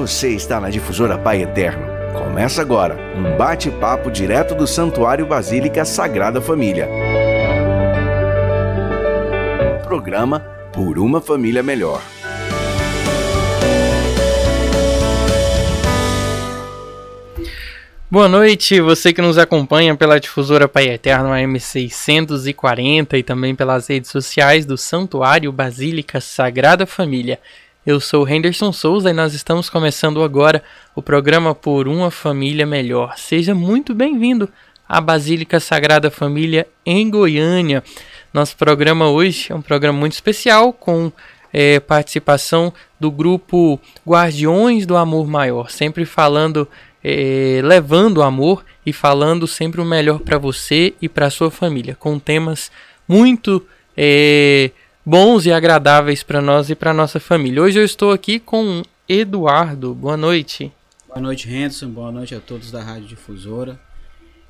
Você está na Difusora Pai Eterno. Começa agora um bate-papo direto do Santuário Basílica Sagrada Família. Programa Por Uma Família Melhor. Boa noite, você que nos acompanha pela Difusora Pai Eterno AM640 e também pelas redes sociais do Santuário Basílica Sagrada Família. Eu sou Henderson Souza e nós estamos começando agora o programa Por Uma Família Melhor. Seja muito bem-vindo à Basílica Sagrada Família em Goiânia. Nosso programa hoje é um programa muito especial com participação do grupo Guardiões do Amor Maior, sempre falando... levando amor e falando sempre o melhor para você e para sua família, com temas muito bons e agradáveis para nós e para nossa família. Hoje eu estou aqui com Eduardo. Boa noite. Boa noite, Henderson. Boa noite a todos da Rádio Difusora.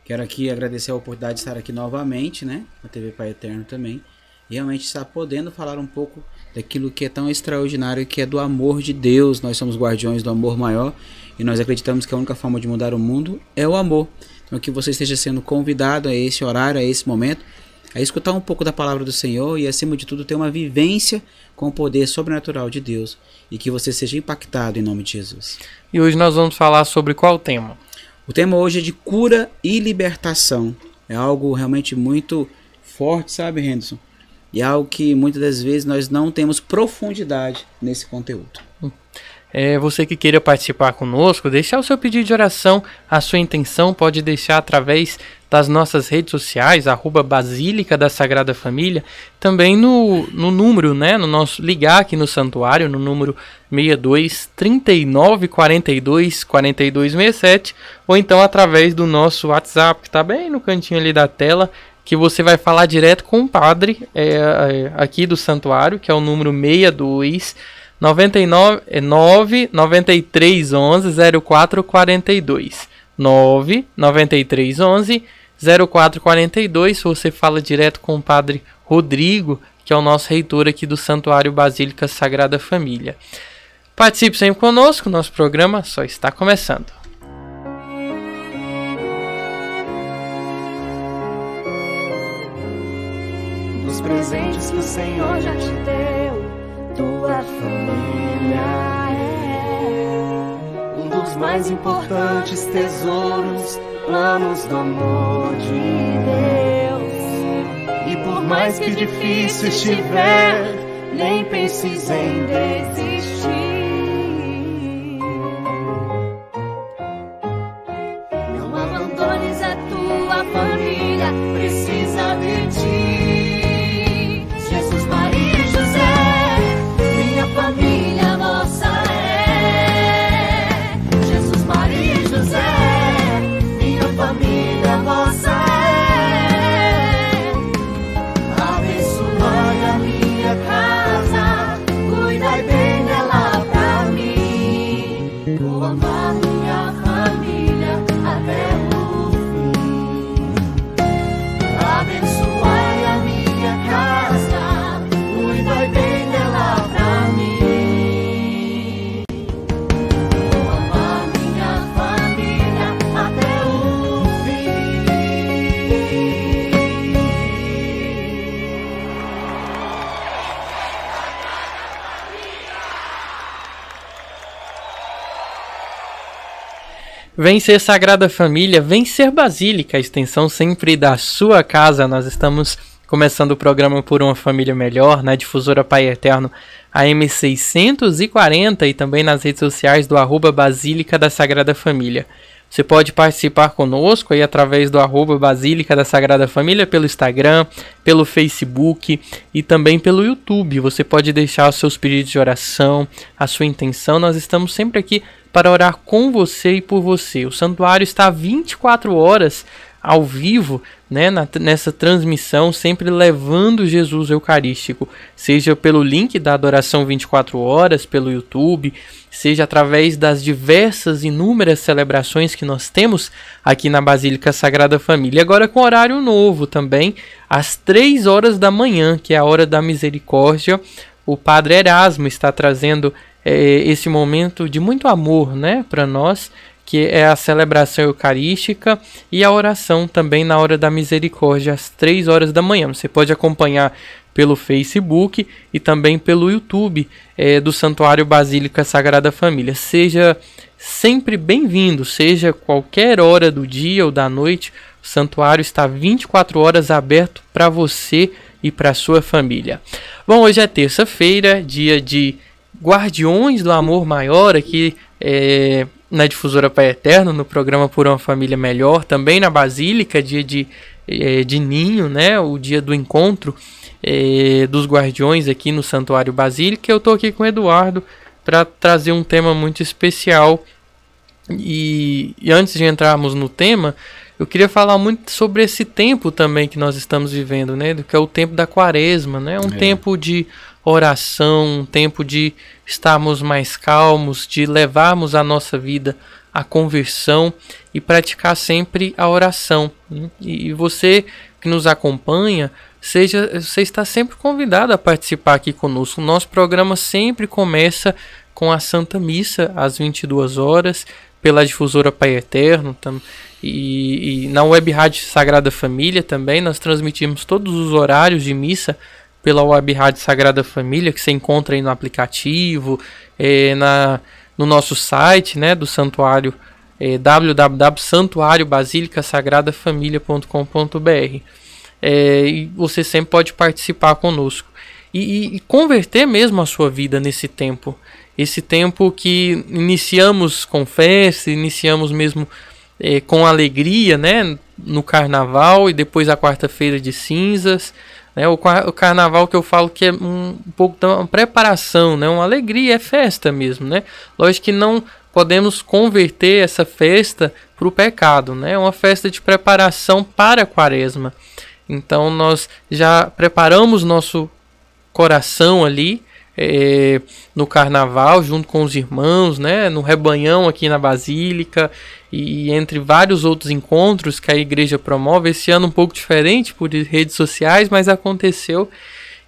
Quero aqui agradecer a oportunidade de estar aqui novamente, né, na TV Pai Eterno também. E realmente estar podendo falar um pouco daquilo que é tão extraordinário, que é do amor de Deus. Nós somos guardiões do amor maior e nós acreditamos que a única forma de mudar o mundo é o amor. Então que você esteja sendo convidado a esse horário, a esse momento, a escutar um pouco da palavra do Senhor e, acima de tudo, ter uma vivência com o poder sobrenatural de Deus e que você seja impactado em nome de Jesus. E hoje nós vamos falar sobre qual tema? O tema hoje é de cura e libertação. É algo realmente muito forte, sabe, Henderson? E é algo que muitas das vezes nós não temos profundidade nesse conteúdo. Você que queira participar conosco, deixar o seu pedido de oração, a sua intenção, pode deixar através das nossas redes sociais, @Basílica da Sagrada Família, também no número, né, no nosso ligar aqui no santuário, no número 62 39 42 4267, ou então através do nosso WhatsApp, que está bem no cantinho ali da tela, que você vai falar direto com o padre aqui do santuário, que é o número 62 99311 0442, 99311 0442. Você fala direto com o padre Rodrigo, que é o nosso reitor aqui do Santuário Basílica Sagrada Família. Participe sempre conosco, nosso programa só está começando. Os presentes que o Senhor já te deu, tua família é um dos mais importantes tesouros, planos do amor de Deus. E por mais que difícil estiver, nem penses em desistir. Não abandones a tua família, precisa de ti. Família nossa é Jesus, Maria e José, minha família nossa é. Abençoai a minha casa, cuidai bem dela pra mim. Vou amar minha família até o fim. Abençoai a minha casa, cuidai bem dela pra mim. Vem ser Sagrada Família, vem ser Basílica, a extensão sempre da sua casa. Nós estamos começando o programa Por Uma Família Melhor, na Difusora Pai Eterno AM640 e também nas redes sociais do @Basílica da Sagrada Família. Você pode participar conosco aí através do @Basílica da Sagrada Família, pelo Instagram, pelo Facebook e também pelo YouTube. Você pode deixar os seus pedidos de oração, a sua intenção. Nós estamos sempre aqui para orar com você e por você. O santuário está 24 horas ao vivo, né, nessa transmissão, sempre levando Jesus Eucarístico, seja pelo link da Adoração 24 Horas, pelo YouTube, seja através das diversas inúmeras celebrações que nós temos aqui na Basílica Sagrada Família. Agora com horário novo também, às 3 horas da manhã, que é a Hora da Misericórdia, o Padre Erasmo está trazendo esse momento de muito amor, né, para nós, que é a celebração eucarística e a oração também na hora da misericórdia, às 3 horas da manhã. Você pode acompanhar pelo Facebook e também pelo YouTube do Santuário Basílica Sagrada Família. Seja sempre bem-vindo, seja qualquer hora do dia ou da noite, o santuário está 24 horas aberto para você e para a sua família. Bom, hoje é terça-feira, dia de Guardiões do Amor Maior, aqui na Difusora Pai Eterno, no programa Por Uma Família Melhor, também na Basílica, dia de Ninho, né? O dia do encontro dos Guardiões aqui no Santuário Basílica. Eu estou aqui com o Eduardo para trazer um tema muito especial, e antes de entrarmos no tema, eu queria falar muito sobre esse tempo também que nós estamos vivendo, né? Que é o tempo da Quaresma, né? Tempo de oração, um tempo de estarmos mais calmos, de levarmos a nossa vida à conversão e praticar sempre a oração. E você que nos acompanha, você está sempre convidado a participar aqui conosco. O nosso programa sempre começa com a Santa Missa, às 22 horas, pela Difusora Pai Eterno, e na Web Rádio Sagrada Família também. Nós transmitimos todos os horários de missa pela Web Rádio Sagrada Família, que você encontra aí no aplicativo, no nosso site, né, do santuário, www.santuariobasilicasagradafamilia.com.br. E você sempre pode participar conosco e converter mesmo a sua vida nesse tempo. Esse tempo que iniciamos com festa, iniciamos mesmo com alegria, né, no Carnaval, e depois a Quarta-feira de Cinzas. O Carnaval, que eu falo que é um pouco de uma preparação, né? Uma alegria, é festa mesmo, né? Lógico que não podemos converter essa festa para o pecado, né? É uma festa de preparação para a Quaresma. Então nós já preparamos nosso coração ali no Carnaval, junto com os irmãos, né? No Rebanhão aqui na Basílica, e entre vários outros encontros que a igreja promove. Esse ano um pouco diferente por redes sociais, mas aconteceu.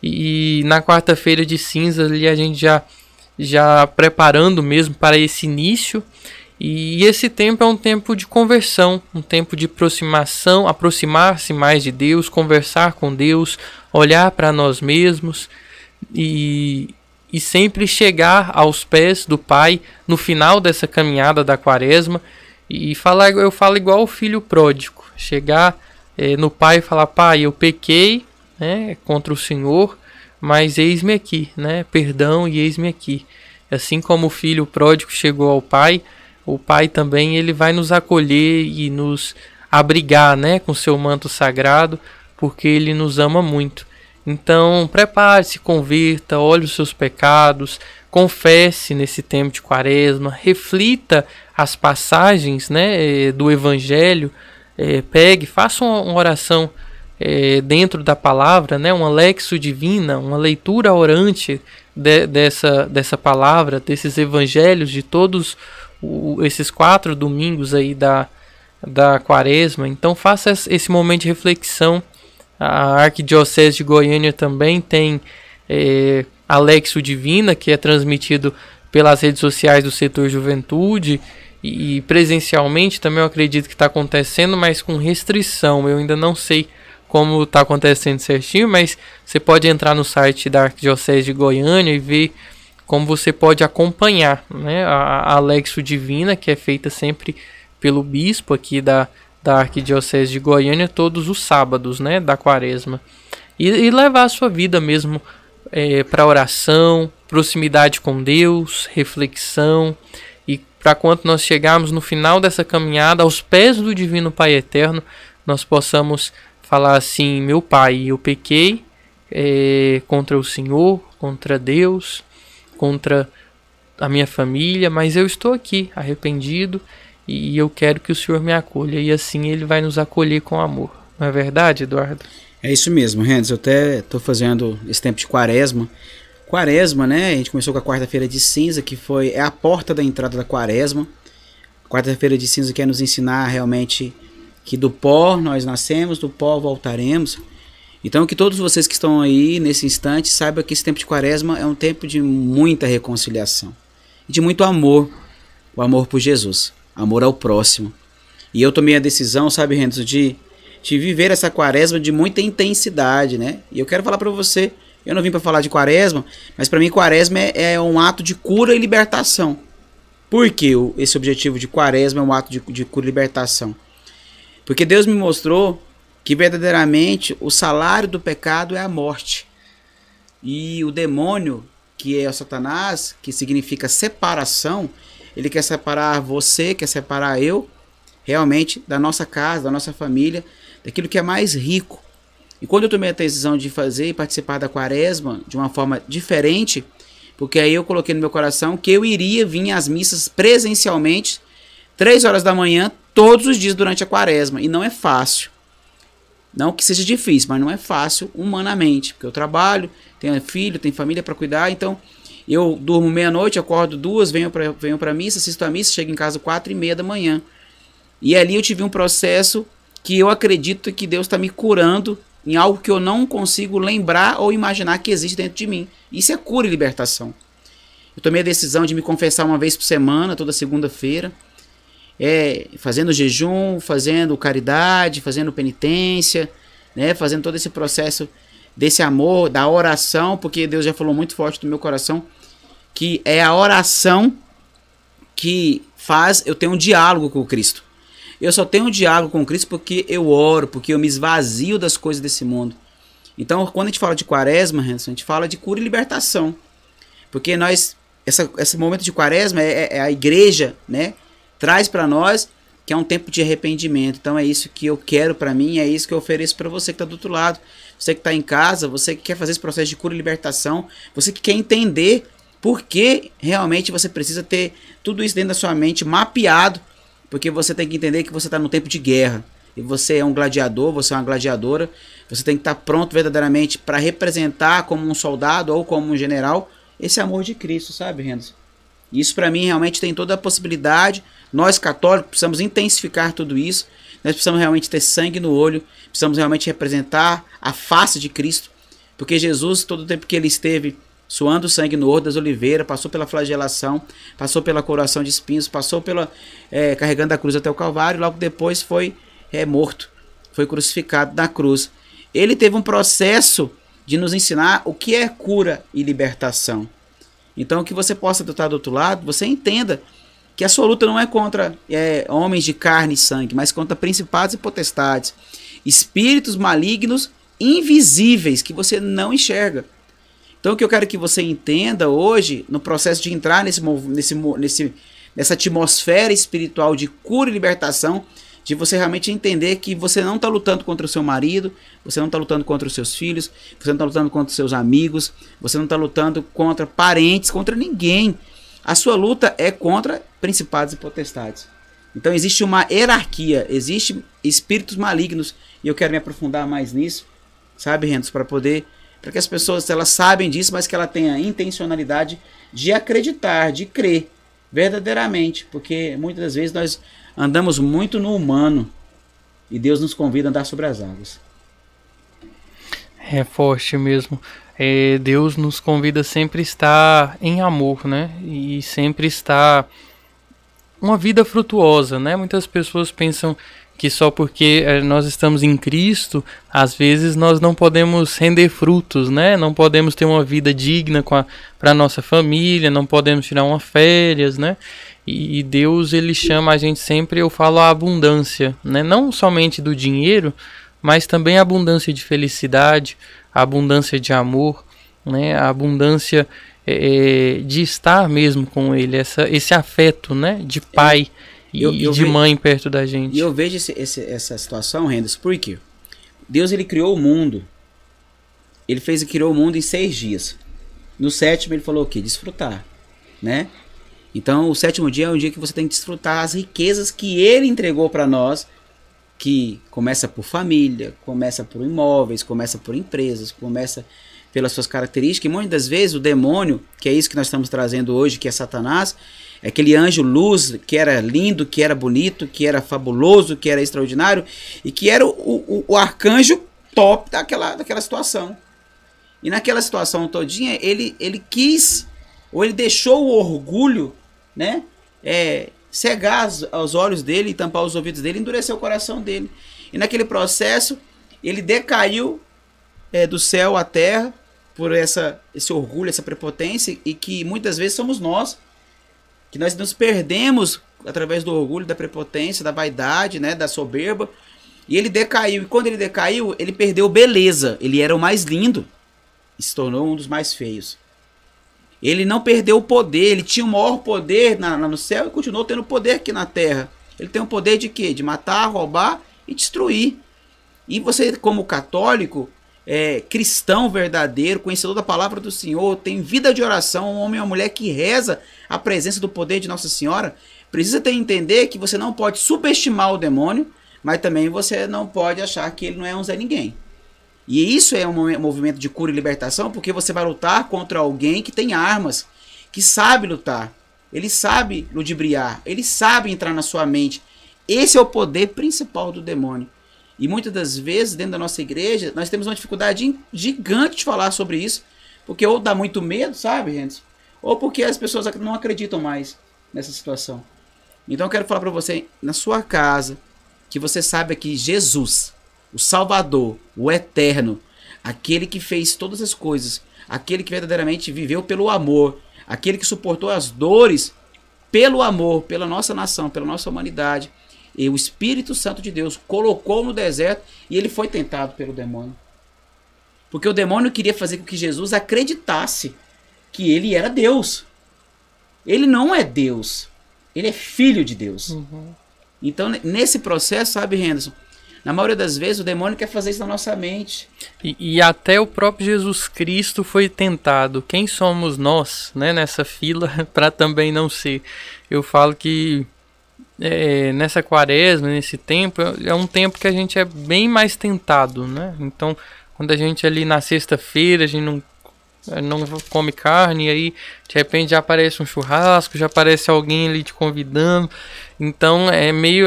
E na Quarta-feira de Cinzas ali a gente já preparando mesmo para esse início. E esse tempo é um tempo de conversão, um tempo de aproximação, aproximar-se mais de Deus, conversar com Deus, olhar para nós mesmos e sempre chegar aos pés do Pai no final dessa caminhada da Quaresma. E falar, eu falo igual o filho pródigo, chegar no pai e falar: Pai, eu pequei, né, contra o Senhor, mas eis-me aqui, né, perdão e eis-me aqui. Assim como o filho pródigo chegou ao pai, o pai também ele vai nos acolher e nos abrigar, né, com seu manto sagrado, porque ele nos ama muito. Então, prepare-se, converta, olhe os seus pecados, confesse nesse tempo de Quaresma, reflita as passagens, né, do Evangelho, pegue, faça uma oração dentro da palavra, né, uma Alexo Divina, uma leitura orante dessa palavra, desses Evangelhos, de todos esses 4 domingos aí da Quaresma. Então, faça esse momento de reflexão. A Arquidiocese de Goiânia também tem Alexo Divina, que é transmitido pelas redes sociais do setor Juventude, e presencialmente também eu acredito que está acontecendo, mas com restrição. Eu ainda não sei como está acontecendo certinho, mas você pode entrar no site da Arquidiocese de Goiânia e ver como você pode acompanhar, né, a Alexo Divina, que é feita sempre pelo bispo aqui da Arquidiocese de Goiânia, todos os sábados, né, da Quaresma. E levar a sua vida mesmo para oração, proximidade com Deus, reflexão, e para quando nós chegarmos no final dessa caminhada, aos pés do Divino Pai Eterno, nós possamos falar assim: meu Pai, eu pequei contra o Senhor, contra Deus, contra a minha família, mas eu estou aqui arrependido, e eu quero que o Senhor me acolha. E assim ele vai nos acolher com amor. Não é verdade, Eduardo? É isso mesmo, Renzo. Eu até estou fazendo esse tempo de Quaresma. Quaresma, né? A gente começou com a Quarta-feira de Cinza, que é a porta da entrada da Quaresma. Quarta-feira de Cinza quer nos ensinar realmente que do pó nós nascemos, do pó voltaremos. Então que todos vocês que estão aí nesse instante saibam que esse tempo de Quaresma é um tempo de muita reconciliação. de muito amor, o amor por Jesus, amor ao próximo. E eu tomei a decisão, sabe, Henderson, de viver essa quaresma de muita intensidade, né? E eu quero falar para você, eu não vim para falar de quaresma, mas para mim quaresma é um ato de cura e libertação. Por que esse objetivo de quaresma é um ato de cura e libertação? Porque Deus me mostrou que verdadeiramente o salário do pecado é a morte. E o demônio, que é o Satanás, que significa separação, ele quer separar você, quer separar eu, realmente, da nossa casa, da nossa família, daquilo que é mais rico. E quando eu tomei a decisão de fazer e participar da quaresma de uma forma diferente, porque aí eu coloquei no meu coração que eu iria vir às missas presencialmente, 3h da manhã, todos os dias durante a quaresma. E não é fácil. Não que seja difícil, mas não é fácil humanamente, porque eu trabalho, tenho filho, tenho família para cuidar, então eu durmo meia-noite, acordo 2h, venho para missa, assisto a missa, chego em casa 4h30 da manhã. E ali eu tive um processo que eu acredito que Deus está me curando em algo que eu não consigo lembrar ou imaginar que existe dentro de mim. Isso é cura e libertação. Eu tomei a decisão de me confessar uma vez por semana, toda segunda-feira, fazendo jejum, fazendo caridade, fazendo penitência, né, fazendo todo esse processo desse amor, da oração, porque Deus já falou muito forte no meu coração que é a oração que faz eu ter um diálogo com Cristo. Eu só tenho um diálogo com Cristo porque eu oro, porque eu me esvazio das coisas desse mundo. Então, quando a gente fala de quaresma, Henderson, a gente fala de cura e libertação, porque nós, esse momento de quaresma é a igreja, né, traz para nós que é um tempo de arrependimento. Então é isso que eu quero para mim, é isso que eu ofereço para você que está do outro lado, você que está em casa, você que quer fazer esse processo de cura e libertação, você que quer entender por que realmente você precisa ter tudo isso dentro da sua mente mapeado, porque você tem que entender que você está num tempo de guerra, e você é um gladiador, você é uma gladiadora, você tem que estar pronto verdadeiramente para representar como um soldado ou como um general esse amor de Cristo, sabe, Henderson? Isso para mim realmente tem toda a possibilidade. Nós católicos precisamos intensificar tudo isso. Nós precisamos realmente ter sangue no olho. Precisamos realmente representar a face de Cristo. Porque Jesus, todo o tempo que ele esteve suando sangue no horto das oliveiras, passou pela flagelação, passou pela coroação de espinhos, passou pela carregando a cruz até o Calvário. Logo depois foi morto, foi crucificado na cruz. Ele teve um processo de nos ensinar o que é cura e libertação. Então, que você possa estar do outro lado, você entenda que a sua luta não é contra homens de carne e sangue, mas contra principados e potestades, espíritos malignos invisíveis que você não enxerga. Então, o que eu quero que você entenda hoje, no processo de entrar nessa atmosfera espiritual de cura e libertação, de você realmente entender que você não está lutando contra o seu marido, você não está lutando contra os seus filhos, você não está lutando contra os seus amigos, você não está lutando contra parentes, contra ninguém. A sua luta é contra principados e potestades. Então existe uma hierarquia, existem espíritos malignos, e eu quero me aprofundar mais nisso, sabe, Henderson, para que as pessoas elas sabem disso, mas que ela tenha a intencionalidade de acreditar, de crer verdadeiramente, porque muitas das vezes nós andamos muito no humano e Deus nos convida a andar sobre as águas. É forte mesmo. Deus nos convida a sempre estar em amor, né? E sempre estar uma vida frutuosa, né? Muitas pessoas pensam que só porque nós estamos em Cristo, às vezes nós não podemos render frutos, né? Não podemos ter uma vida digna para a nossa família, não podemos tirar uma férias, né? E Deus, ele chama a gente sempre, eu falo, a abundância, né? Não somente do dinheiro, mas também a abundância de felicidade, a abundância de amor, né? A abundância de estar mesmo com ele, esse afeto, né? De pai mãe perto da gente. E eu vejo essa situação, Henderson, porque Deus, ele criou o mundo, ele criou o mundo em 6 dias. No 7º ele falou o quê? Desfrutar, né? Então, o 7º dia é um dia que você tem que desfrutar as riquezas que ele entregou para nós, que começa por família, começa por imóveis, começa por empresas, começa pelas suas características. E muitas das vezes o demônio, que é isso que nós estamos trazendo hoje, que é Satanás, é aquele anjo luz que era lindo, que era bonito, que era fabuloso, que era extraordinário e que era o arcanjo top daquela situação. E naquela situação todinha, ele quis, ou ele deixou o orgulho né? Cegar os olhos dele e tampar os ouvidos dele, endurecer o coração dele. E naquele processo, ele decaiu do céu à terra por esse orgulho, essa prepotência, e que muitas vezes somos nós, que nós nos perdemos através do orgulho, da prepotência, da vaidade, né, da soberba. E ele decaiu, e quando ele decaiu, ele perdeu beleza. Ele era o mais lindo e se tornou um dos mais feios. Ele não perdeu o poder, ele tinha o maior poder no céu e continuou tendo poder aqui na terra. Ele tem o poder de quê? De matar, roubar e destruir. E você, como católico, cristão verdadeiro, conhecedor da palavra do Senhor, tem vida de oração, um homem e uma mulher que reza a presença do poder de Nossa Senhora, precisa entender que você não pode subestimar o demônio, mas também você não pode achar que ele não é um Zé Ninguém. E isso é um movimento de cura e libertação, porque você vai lutar contra alguém que tem armas, que sabe lutar, ele sabe ludibriar, ele sabe entrar na sua mente. Esse é o poder principal do demônio. E muitas das vezes, dentro da nossa igreja, nós temos uma dificuldade gigante de falar sobre isso, porque ou dá muito medo, sabe, gente? Ou porque as pessoas não acreditam mais nessa situação. Então eu quero falar para você, na sua casa, que você saiba que Jesus, o Salvador, o Eterno, aquele que fez todas as coisas, aquele que verdadeiramente viveu pelo amor, aquele que suportou as dores pelo amor, pela nossa nação, pela nossa humanidade, e o Espírito Santo de Deus colocou no deserto e ele foi tentado pelo demônio. Porque o demônio queria fazer com que Jesus acreditasse que ele era Deus. Ele não é Deus, ele é filho de Deus. Uhum. Então, nesse processo, sabe, Henderson, na maioria das vezes o demônio quer fazer isso na nossa mente. E até o próprio Jesus Cristo foi tentado. Quem somos nós, né, nessa fila para também não ser? Eu falo que nessa quaresma, nesse tempo, é um tempo que a gente é bem mais tentado, né? Então, quando a gente ali na sexta-feira, a gente não come carne, e aí de repente já aparece um churrasco, já aparece alguém ali te convidando. Então é meio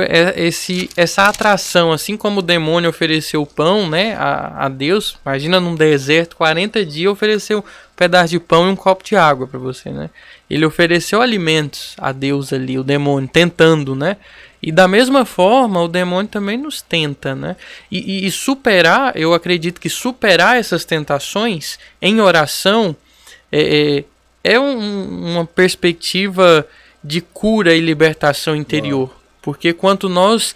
essa atração, assim como o demônio ofereceu o pão, né, a Deus. Imagina, num deserto 40 dias ofereceu um pedaço de pão e um copo de água para você, né? Ele ofereceu alimentos a Deus ali, o demônio tentando, né? E da mesma forma, o demônio também nos tenta, né? E superar, eu acredito que superar essas tentações em oração uma perspectiva de cura e libertação interior. Wow. Porque quando nós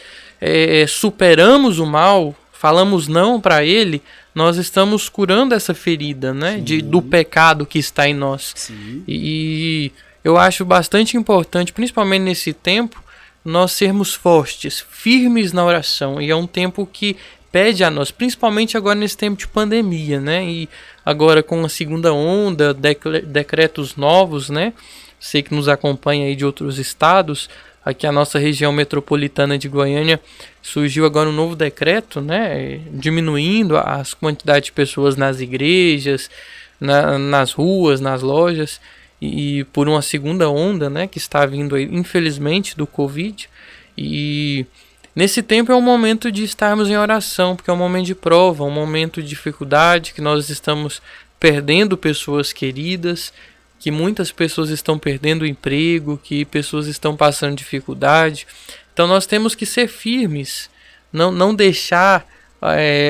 superamos o mal, falamos não para ele, nós estamos curando essa ferida, né? Do pecado que está em nós. Sim. E eu acho bastante importante, principalmente nesse tempo, nós sermos fortes, firmes na oração. E é um tempo que pede a nós, principalmente agora nesse tempo de pandemia, né? E agora com a segunda onda, decretos novos, né? Você que nos acompanha aí de outros estados, aqui a nossa região metropolitana de Goiânia, surgiu agora um novo decreto, né? Diminuindo as quantidades de pessoas nas igrejas, nas ruas, nas lojas. E por uma segunda onda, né, que está vindo aí, infelizmente, do Covid. E nesse tempo é um momento de estarmos em oração, porque é um momento de prova, um momento de dificuldade, que nós estamos perdendo pessoas queridas, que muitas pessoas estão perdendo o emprego, que pessoas estão passando dificuldade. Então nós temos que ser firmes, não deixar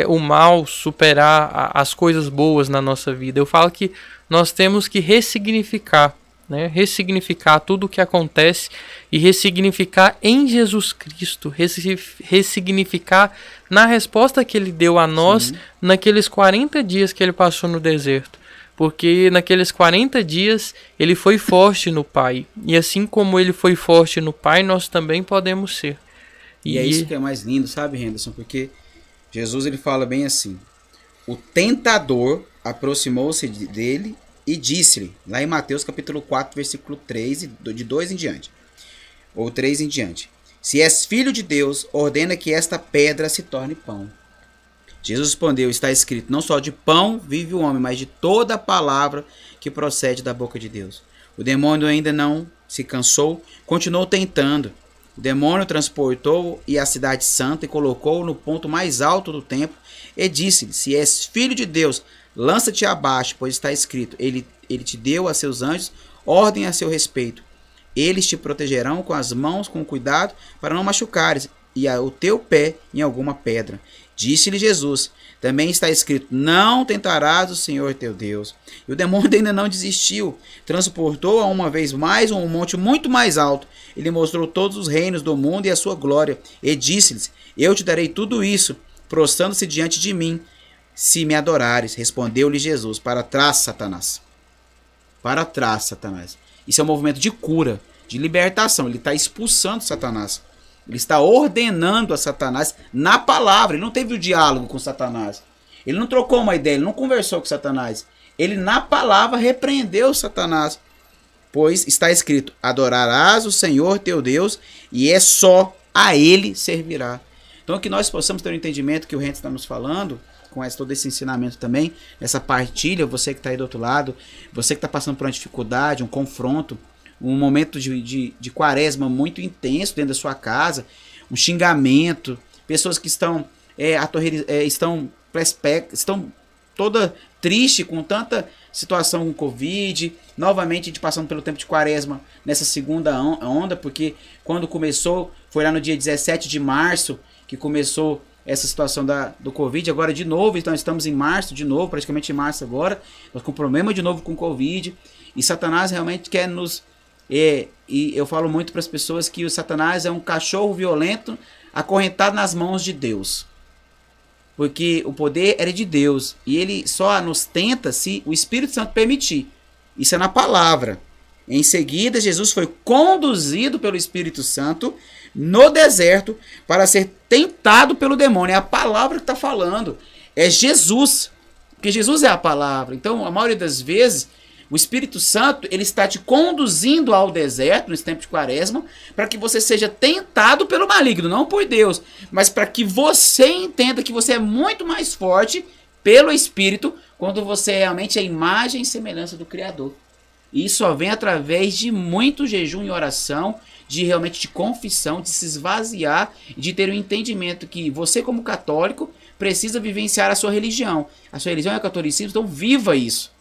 o mal superar as coisas boas na nossa vida. Eu falo que nós temos que ressignificar, né? Ressignificar tudo o que acontece e ressignificar em Jesus Cristo, ressignificar na resposta que ele deu a nós. Sim. Naqueles 40 dias que ele passou no deserto. Porque naqueles 40 dias ele foi forte no Pai. E assim como ele foi forte no Pai, nós também podemos ser. E é isso que é mais lindo, sabe, Henderson? Porque Jesus, ele fala bem assim: o tentador aproximou-se dele e disse-lhe, lá em Mateus capítulo 4, versículo 3, de 2 em diante, ou 3 em diante: se és filho de Deus, ordena que esta pedra se torne pão. Jesus respondeu: está escrito, não só de pão vive o homem, mas de toda a palavra que procede da boca de Deus. O demônio ainda não se cansou, continuou tentando. O demônio transportou e a cidade santa e colocou-o no ponto mais alto do templo e disse-lhe: se és filho de Deus, lança-te abaixo, pois está escrito, ele te deu a seus anjos ordem a seu respeito, Eles te protegerão com as mãos com cuidado para não machucares e o teu pé em alguma pedra. Disse-lhe Jesus, também está escrito, não tentarás o Senhor teu Deus. E o demônio ainda não desistiu, transportou-a uma vez mais um monte muito mais alto. Ele mostrou todos os reinos do mundo e a sua glória, e disse-lhes, eu te darei tudo isso, prostrando-se diante de mim, se me adorares. Respondeu-lhe Jesus, para trás, Satanás. Para trás, Satanás. Isso é um movimento de cura, de libertação. Ele está expulsando Satanás. Ele está ordenando a Satanás na palavra. Ele não teve o diálogo com Satanás. Ele não trocou uma ideia, ele não conversou com Satanás. Ele na palavra repreendeu Satanás. Pois está escrito, adorarás o Senhor teu Deus e é só a ele servirá. Então que nós possamos ter o entendimento que o Henderson está nos falando, com todo esse ensinamento também, essa partilha, você que está aí do outro lado, você que está passando por uma dificuldade, um confronto, um momento de quaresma muito intenso dentro da sua casa, um xingamento, pessoas que estão estão toda triste com tanta situação com Covid, novamente a gente passando pelo tempo de quaresma nessa segunda onda, porque quando começou, foi lá no dia 17 de março que começou essa situação do Covid, agora de novo, então estamos em março de novo, praticamente em março agora, nós com problema de novo com Covid, e Satanás realmente quer nos... E eu falo muito para as pessoas que o Satanás é um cachorro violento acorrentado nas mãos de Deus. Porque o poder era de Deus. E ele só nos tenta se o Espírito Santo permitir. Isso é na palavra. Em seguida, Jesus foi conduzido pelo Espírito Santo no deserto para ser tentado pelo demônio. É a palavra que está falando. É Jesus. Porque Jesus é a palavra. Então, a maioria das vezes... O Espírito Santo, ele está te conduzindo ao deserto, nesse tempo de quaresma, para que você seja tentado pelo maligno, não por Deus, mas para que você entenda que você é muito mais forte pelo Espírito, quando você realmente é a imagem e semelhança do Criador. E isso só vem através de muito jejum e oração, de realmente de confissão, de se esvaziar, de ter o entendimento que você como católico precisa vivenciar a sua religião. A sua religião é o catolicismo, então viva isso.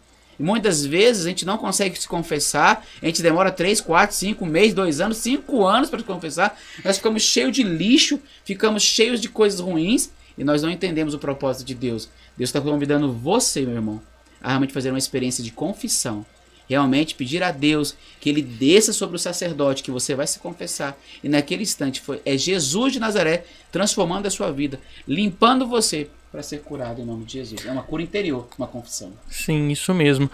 E muitas vezes a gente não consegue se confessar, a gente demora 3, 4, 5 meses, 2 anos, 5 anos para se confessar. Nós ficamos cheios de lixo, ficamos cheios de coisas ruins e nós não entendemos o propósito de Deus. Deus está convidando você, meu irmão, a realmente fazer uma experiência de confissão. Realmente pedir a Deus que ele desça sobre o sacerdote, que você vai se confessar. E naquele instante é Jesus de Nazaré transformando a sua vida, limpando você para ser curado em nome de Jesus. É uma cura interior, uma confissão. Sim, isso mesmo.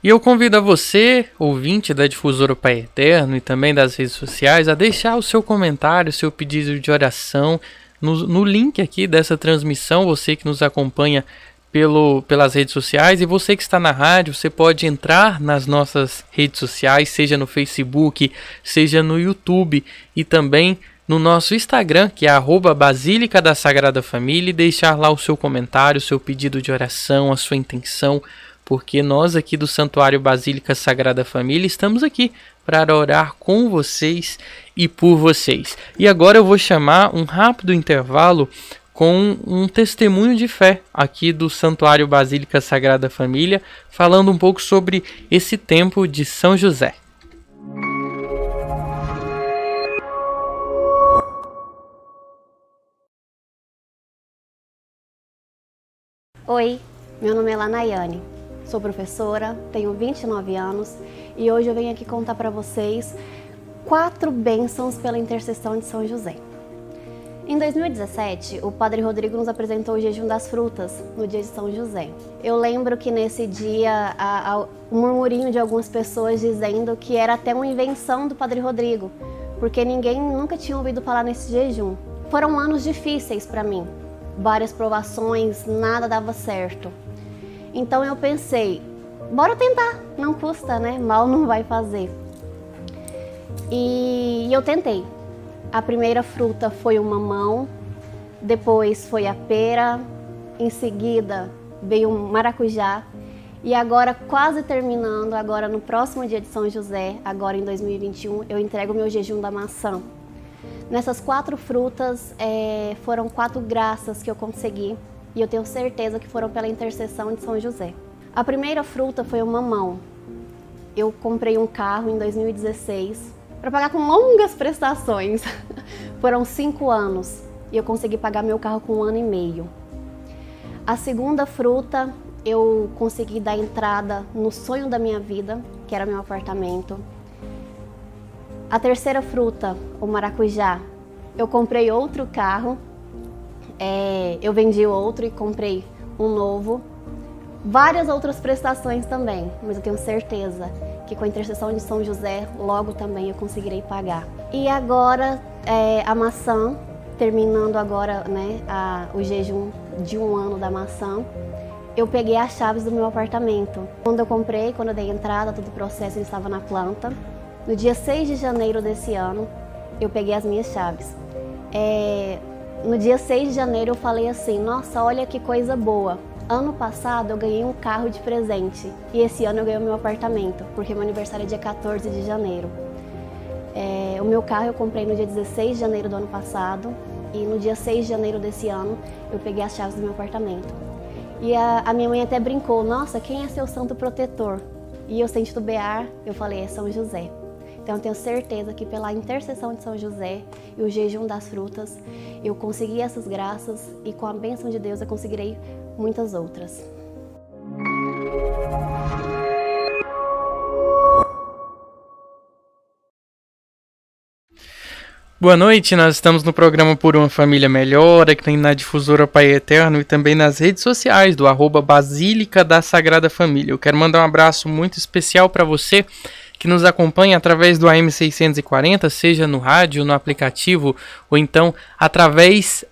E eu convido a você, ouvinte da Difusora Pai Eterno e também das redes sociais, a deixar o seu comentário, o seu pedido de oração no link aqui dessa transmissão. Você que nos acompanha pelas redes sociais, e você que está na rádio, você pode entrar nas nossas redes sociais, seja no Facebook, seja no YouTube e também no nosso Instagram, que é @Basílica da Sagrada Família, e deixar lá o seu comentário, o seu pedido de oração, a sua intenção, porque nós aqui do Santuário Basílica Sagrada Família estamos aqui para orar com vocês e por vocês. E agora eu vou chamar um rápido intervalo com um testemunho de fé aqui do Santuário Basílica Sagrada Família, falando um pouco sobre esse tempo de São José. Oi, meu nome é Lanayane, sou professora, tenho 29 anos e hoje eu venho aqui contar para vocês 4 bênçãos pela intercessão de São José. Em 2017, o Padre Rodrigo nos apresentou o jejum das frutas no dia de São José. Eu lembro que nesse dia o murmurinho de algumas pessoas dizendo que era até uma invenção do Padre Rodrigo, porque ninguém nunca tinha ouvido falar nesse jejum. Foram anos difíceis para mim, várias provações, nada dava certo. Então eu pensei, bora tentar, não custa, né? Mal não vai fazer. E eu tentei. A primeira fruta foi o mamão, depois foi a pera, em seguida veio o maracujá e agora quase terminando, agora no próximo dia de São José, agora em 2021, eu entrego o meu jejum da maçã. Nessas 4 frutas foram 4 graças que eu consegui e eu tenho certeza que foram pela intercessão de São José. A primeira fruta foi o mamão. Eu comprei um carro em 2016. para pagar com longas prestações. Foram 5 anos e eu consegui pagar meu carro com 1 ano e meio. A segunda fruta, eu consegui dar entrada no sonho da minha vida, que era meu apartamento. A terceira fruta, o maracujá, eu comprei outro carro, eu vendi outro e comprei um novo. Várias outras prestações também, mas eu tenho certeza que com a intercessão de São José, logo também eu conseguirei pagar. E agora, a maçã, terminando agora, né, o jejum de 1 ano da maçã, eu peguei as chaves do meu apartamento. Quando eu comprei, quando eu dei entrada, todo o processo estava na planta. No dia 6 de janeiro desse ano, eu peguei as minhas chaves. No dia 6 de janeiro eu falei assim, nossa, olha que coisa boa. Ano passado eu ganhei um carro de presente e esse ano eu ganhei o meu apartamento, porque meu aniversário é dia 14 de janeiro. O meu carro eu comprei no dia 16 de janeiro do ano passado e no dia 6 de janeiro desse ano eu peguei as chaves do meu apartamento. E a minha mãe até brincou, nossa, quem é seu santo protetor? E eu, sem titubear, eu falei, é São José. Então eu tenho certeza que pela intercessão de São José e o jejum das frutas, eu consegui essas graças e com a bênção de Deus eu conseguirei muitas outras. Boa noite, nós estamos no programa Por Uma Família Melhor, que tem na Difusora Pai Eterno e também nas redes sociais do @Basílica da Sagrada Família. Eu quero mandar um abraço muito especial para você que nos acompanha através do AM640, seja no rádio, no aplicativo, ou então através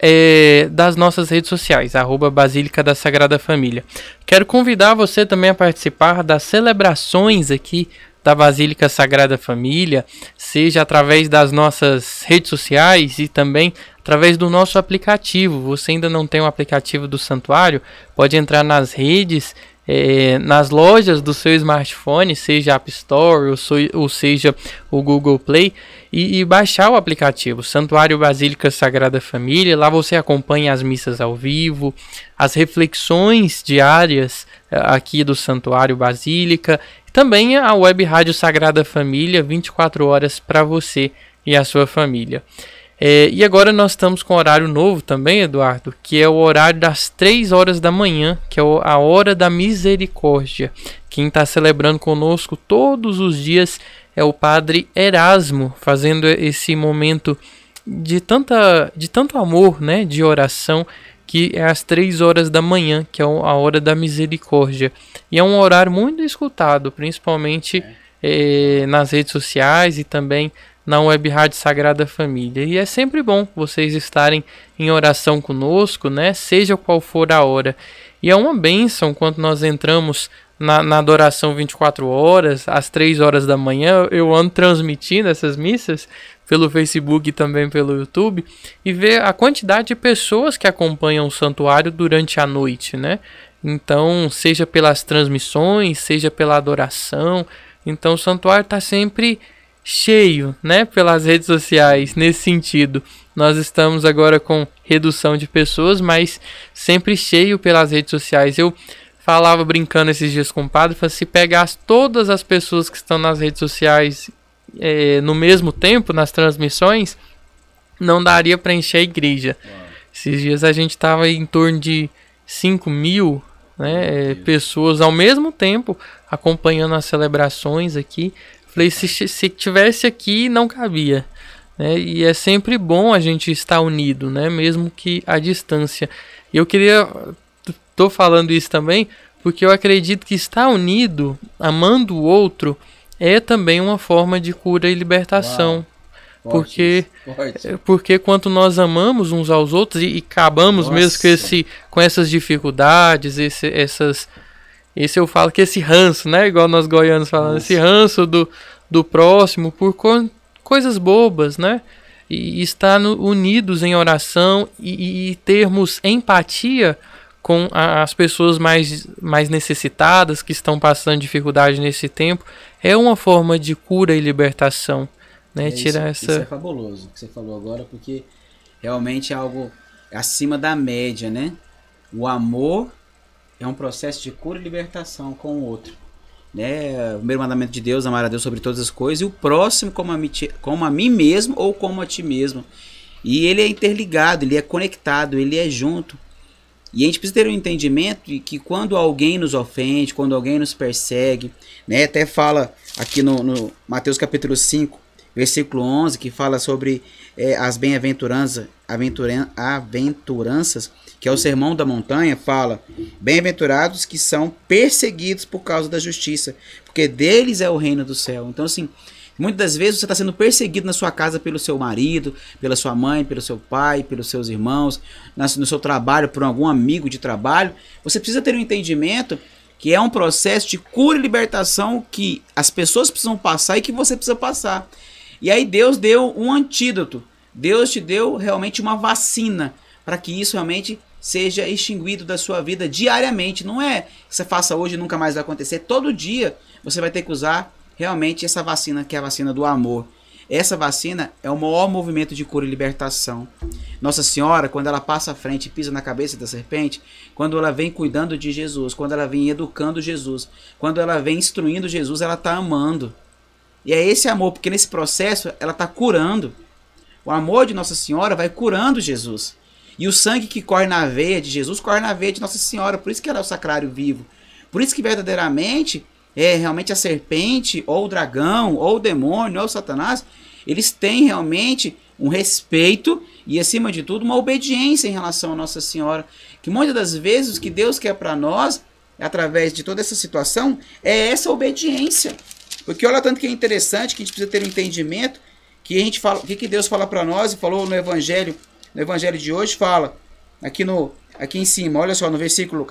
das nossas redes sociais, @Basílica da Sagrada Família. Quero convidar você também a participar das celebrações aqui da Basílica Sagrada Família, seja através das nossas redes sociais e também através do nosso aplicativo. Você ainda não tem o aplicativo do Santuário? Pode entrar nas redes, nas lojas do seu smartphone, seja App Store ou seja o Google Play, e baixar o aplicativo Santuário Basílica Sagrada Família. Lá você acompanha as missas ao vivo, as reflexões diárias aqui do Santuário Basílica, também a Web Rádio Sagrada Família, 24 horas para você e a sua família. E agora nós estamos com horário novo também, Eduardo, que é o horário das 3 horas da manhã, que é a Hora da Misericórdia. Quem está celebrando conosco todos os dias é o Padre Erasmo, fazendo esse momento de tanto amor, né, de oração, que é às 3 horas da manhã, que é a Hora da Misericórdia. E é um horário muito escutado, principalmente nas redes sociais e também na Web Rádio Sagrada Família. E é sempre bom vocês estarem em oração conosco, né? Seja qual for a hora. E é uma bênção quando nós entramos na adoração 24 horas, às 3 horas da manhã. Eu ando transmitindo essas missas pelo Facebook e também pelo YouTube, e ver a quantidade de pessoas que acompanham o santuário durante a noite, né? Então, seja pelas transmissões, seja pela adoração. Então, o santuário está sempre cheio, né, pelas redes sociais. Nesse sentido, nós estamos agora com redução de pessoas, mas sempre cheio pelas redes sociais. Eu falava brincando esses dias com o padre, se pegasse todas as pessoas que estão nas redes sociais no mesmo tempo, nas transmissões, não daria para encher a igreja. Esses dias a gente estava em torno de 5.000, né, pessoas ao mesmo tempo acompanhando as celebrações aqui. Falei, se tivesse aqui, não cabia, né? E é sempre bom a gente estar unido, né? Mesmo que à distância. E eu queria... Tô falando isso também porque eu acredito que estar unido, amando o outro, é também uma forma de cura e libertação. Uau, porque quanto nós amamos uns aos outros e acabamos, nossa, mesmo com essas dificuldades, esse eu falo que esse ranço, né? Igual nós goianos falando, esse ranço do próximo por coisas bobas, né? E estar unidos em oração e termos empatia com as pessoas mais necessitadas, que estão passando dificuldade nesse tempo, é uma forma de cura e libertação, né? Isso é fabuloso o que você falou agora, porque realmente é algo acima da média, né? O amor é um processo de cura e libertação com o outro. né? O primeiro mandamento de Deus, amar a Deus sobre todas as coisas, e o próximo como a mim mesmo ou como a ti mesmo. E ele é interligado, ele é conectado, ele é junto. E a gente precisa ter um entendimento de que quando alguém nos ofende, quando alguém nos persegue, né? Até fala aqui no Mateus capítulo 5, versículo 11, que fala sobre as bem-aventuranças, que é o sermão da montanha, fala: bem-aventurados que são perseguidos por causa da justiça, porque deles é o reino do céu. Então, assim, muitas das vezes você está sendo perseguido na sua casa pelo seu marido, pela sua mãe, pelo seu pai, pelos seus irmãos, no seu trabalho, por algum amigo de trabalho. Você precisa ter um entendimento que é um processo de cura e libertação que as pessoas precisam passar e que você precisa passar. E aí Deus deu um antídoto, Deus te deu realmente uma vacina para que isso realmente seja extinguido da sua vida diariamente. Não é que você faça hoje e nunca mais vai acontecer. Todo dia você vai ter que usar realmente essa vacina, que é a vacina do amor. Essa vacina é o maior movimento de cura e libertação. Nossa Senhora, quando ela passa à frente e pisa na cabeça da serpente, quando ela vem cuidando de Jesus, quando ela vem educando Jesus, quando ela vem instruindo Jesus, ela está amando. E é esse amor, porque nesse processo ela está curando. O amor de Nossa Senhora vai curando Jesus. E o sangue que corre na veia de Jesus, corre na veia de Nossa Senhora. Por isso que ela é o sacrário vivo. Por isso que verdadeiramente, realmente a serpente, ou o dragão, ou o demônio, ou o Satanás, eles têm realmente um respeito e, acima de tudo, uma obediência em relação a Nossa Senhora. Que muitas das vezes o que Deus quer para nós, através de toda essa situação, é essa obediência. Porque olha tanto que é interessante, que a gente precisa ter um entendimento, que a gente fala, o que Deus fala para nós, e falou no Evangelho, de hoje, fala aqui, aqui em cima, olha só, no versículo,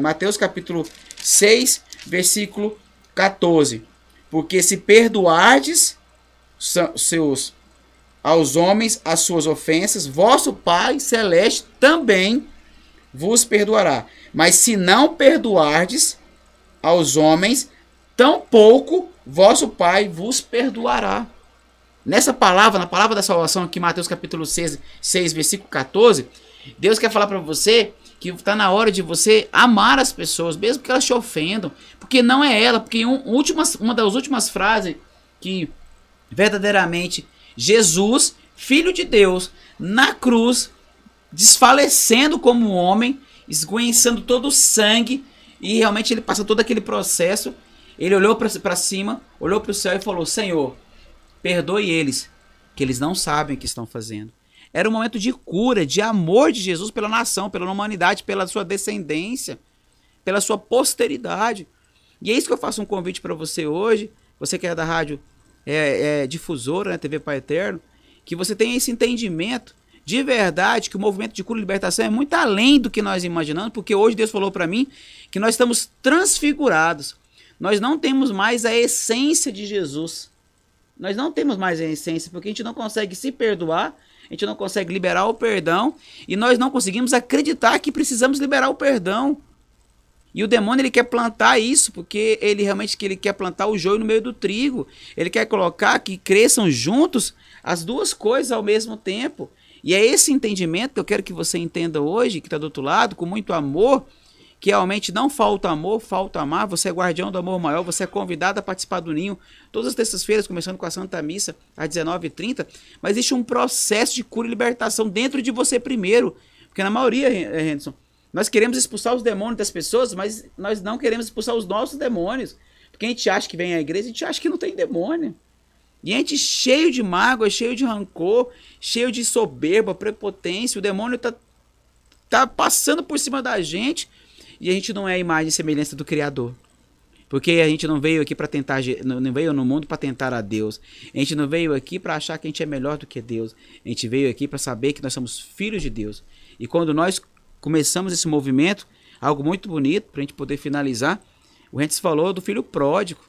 Mateus capítulo 6, versículo 14. Porque se perdoardes aos homens as suas ofensas, vosso Pai Celeste também vos perdoará. Mas se não perdoardes aos homens, tampouco vosso Pai vos perdoará. Nessa palavra, na palavra da salvação aqui, Mateus capítulo 6, versículo 14, Deus quer falar para você que está na hora de você amar as pessoas, mesmo que elas te ofendam, porque não é ela, porque uma das últimas frases que verdadeiramente Jesus, Filho de Deus, na cruz, desfalecendo como homem, esguinçando todo o sangue, e realmente ele passa todo aquele processo, ele olhou para cima, olhou para o céu e falou: Senhor, perdoe eles, que eles não sabem o que estão fazendo. Era um momento de cura, de amor de Jesus pela nação, pela humanidade, pela sua descendência, pela sua posteridade. E é isso que eu faço um convite para você hoje, você que é da Rádio Difusora, né, TV Pai Eterno, que você tenha esse entendimento de verdade, que o movimento de cura e libertação é muito além do que nós imaginamos, porque hoje Deus falou para mim que nós estamos transfigurados. Nós não temos mais a essência de Jesus. Nós não temos mais a essência, porque a gente não consegue se perdoar, a gente não consegue liberar o perdão, e nós não conseguimos acreditar que precisamos liberar o perdão. E o demônio, ele quer plantar isso, porque ele quer plantar o joio no meio do trigo. Ele quer colocar que cresçam juntos as duas coisas ao mesmo tempo. E é esse entendimento que eu quero que você entenda hoje, que está do outro lado, com muito amor, que realmente não falta amor, falta amar. Você é guardião do amor maior, você é convidado a participar do Ninho, todas as terças-feiras, começando com a Santa Missa, às 19h30, mas existe um processo de cura e libertação dentro de você primeiro, porque na maioria, Henderson, nós queremos expulsar os demônios das pessoas, mas nós não queremos expulsar os nossos demônios, porque a gente acha que vem à igreja, a gente acha que não tem demônio, e a gente cheio de mágoa, cheio de rancor, cheio de soberba, prepotência, o demônio tá passando por cima da gente. E a gente não é a imagem e semelhança do Criador. Porque a gente não veio aqui para tentar, não veio no mundo para tentar a Deus. A gente não veio aqui para achar que a gente é melhor do que Deus. A gente veio aqui para saber que nós somos filhos de Deus. E quando nós começamos esse movimento, algo muito bonito para a gente poder finalizar, o Henderson falou do filho pródigo.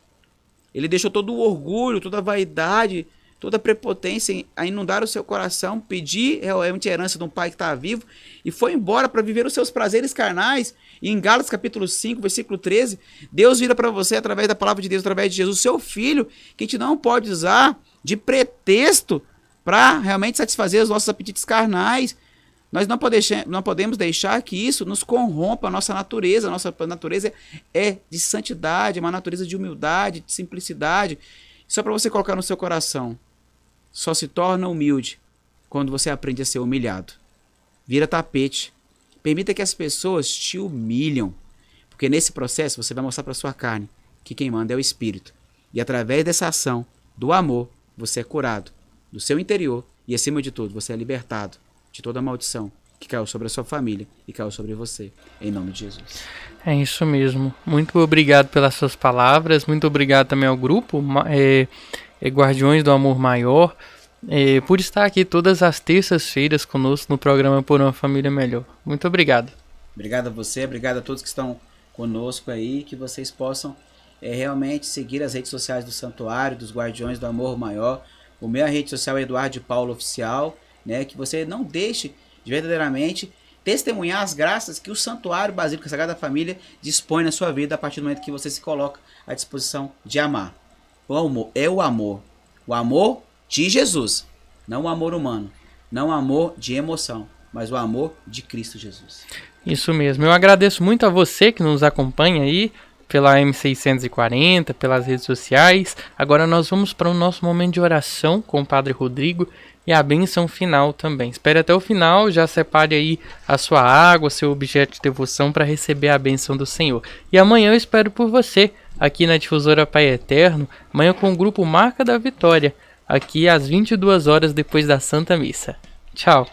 Ele deixou todo o orgulho, toda a vaidade, toda a prepotência a inundar o seu coração, pedir realmente a herança de um pai que está vivo, e foi embora para viver os seus prazeres carnais. E em Gálatas capítulo 5, versículo 13, Deus vira para você, através da palavra de Deus, através de Jesus, seu filho, que a gente não pode usar de pretexto para realmente satisfazer os nossos apetites carnais. Nós não podemos deixar que isso nos corrompa a nossa natureza. A nossa natureza é de santidade, é uma natureza de humildade, de simplicidade. Só para você colocar no seu coração, só se torna humilde quando você aprende a ser humilhado. Vira tapete. Permita que as pessoas te humilham, porque nesse processo você vai mostrar para a sua carne que quem manda é o Espírito. E através dessa ação do amor, você é curado do seu interior e, acima de tudo, você é libertado de toda a maldição que caiu sobre a sua família e caiu sobre você, em nome de Jesus. É isso mesmo. Muito obrigado pelas suas palavras, muito obrigado também ao grupo Guardiões do Amor Maior por estar aqui todas as terças-feiras conosco no programa Por Uma Família Melhor. Muito obrigado. Obrigado a você, obrigado a todos que estão conosco aí, que vocês possam realmente seguir as redes sociais do Santuário, dos Guardiões do Amor Maior. O meu rede social é Eduardo Paulo Oficial, né? Que você não deixe de verdadeiramente testemunhar as graças que o Santuário Basílica Sagrada Família dispõe na sua vida a partir do momento que você se coloca à disposição de amar. O amor é o amor de Jesus, não o amor humano, não o amor de emoção, mas o amor de Cristo Jesus. Isso mesmo, eu agradeço muito a você que nos acompanha aí pela M640, pelas redes sociais. Agora nós vamos para o nosso momento de oração com o Padre Rodrigo e a bênção final também. Espere até o final, já separe aí a sua água, seu objeto de devoção para receber a bênção do Senhor. E amanhã eu espero por você aqui na Difusora Pai Eterno, amanhã com o grupo Marca da Vitória, aqui às 22 horas depois da Santa Missa. Tchau!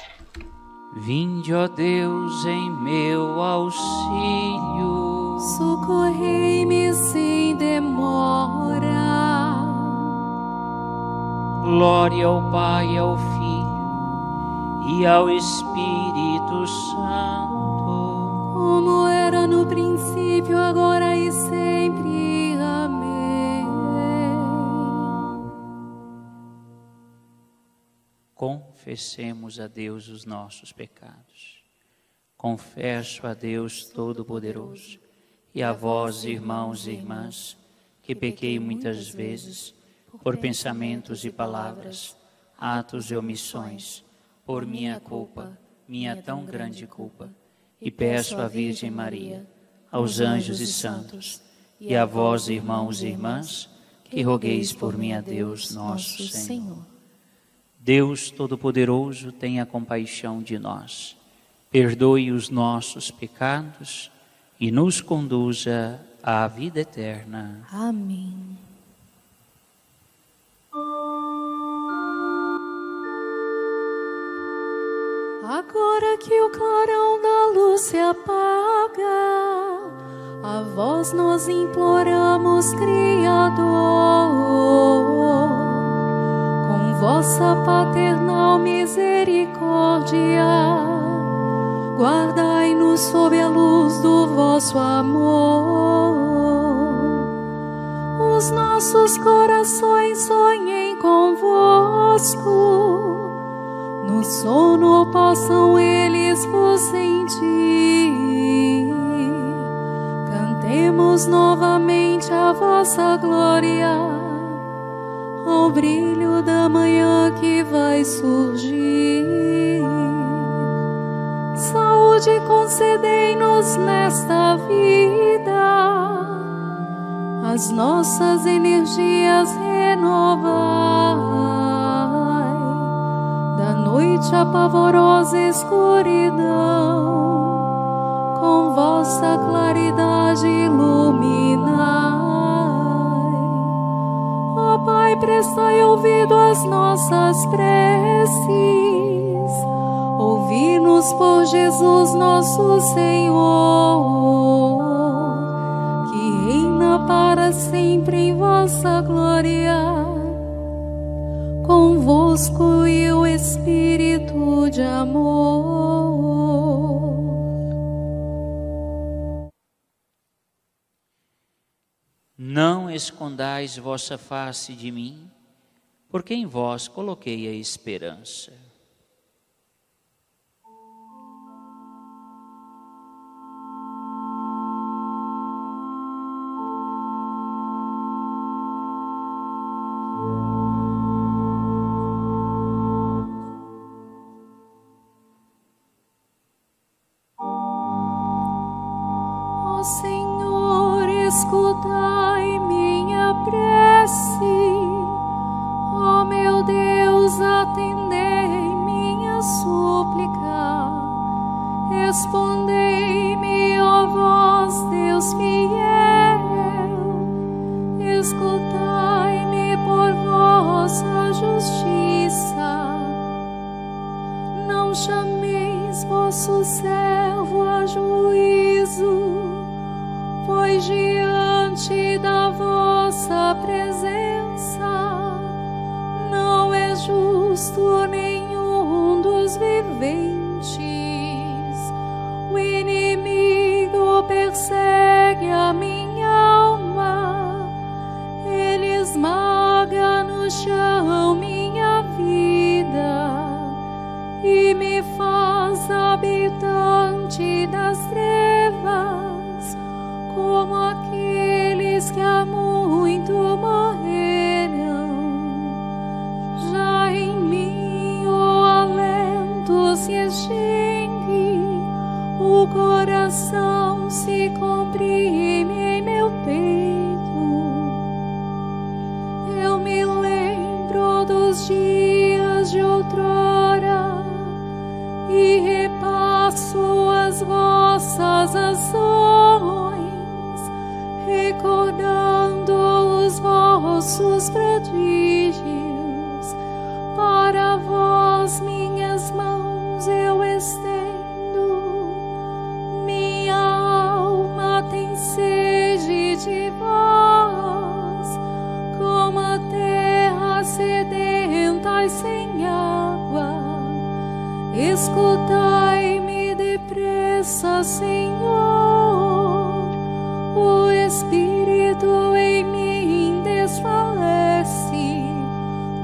Vinde, ó Deus, em meu auxílio, socorrei-me sem demora. Glória ao Pai, ao Filho e ao Espírito Santo, como era no princípio, agora e sempre. Amém. Confessemos a Deus os nossos pecados. Confesso a Deus Todo-Poderoso e a vós, irmãos e irmãs, que pequei muitas vezes por pensamentos e palavras, atos e omissões, por minha culpa, minha tão grande culpa, e peço à Virgem Maria, aos anjos e santos, e a vós, irmãos e irmãs, que rogueis por mim a Deus nosso Senhor. Deus Todo-Poderoso, tenha compaixão de nós, perdoe os nossos pecados e nos conduza à vida eterna. Amém. Agora que o clarão da luz se apaga, a vós nós imploramos, Criador, vossa paternal misericórdia, guardai-nos sob a luz do vosso amor. Os nossos corações sonhem convosco, no sono possam eles vos sentir. Cantemos novamente a vossa glória, ao brilho da manhã que vai surgir. Saúde concedei-nos nesta vida, as nossas energias renovai, da noite a pavorosa escuridão, com vossa claridade iluminar. Pai, prestai ouvido às nossas preces, ouvi-nos por Jesus nosso Senhor, que reina para sempre em vossa glória, convosco e o Espírito de amor. Não escondais vossa face de mim, porque em vós coloquei a esperança. vosso servo a juízo, pois diante da vossa presença não é justo nenhum dos viventes. O inimigo persegue a minha alma, ele esmaga no chão minha vida e me faz habitante das trevas, como aqueles que há muito morreram. Já em mim o alento se extingue, o coração se comprime em meu peito. Eu me lembro dos dias de outrora e repasso as vossas ações, recordando os vossos prodígios. Para vós minhas mãos eu estendo, minha alma tem sede de vós, como a terra sedenta e sem água. Escutai-me depressa, Senhor, o Espírito em mim desfalece,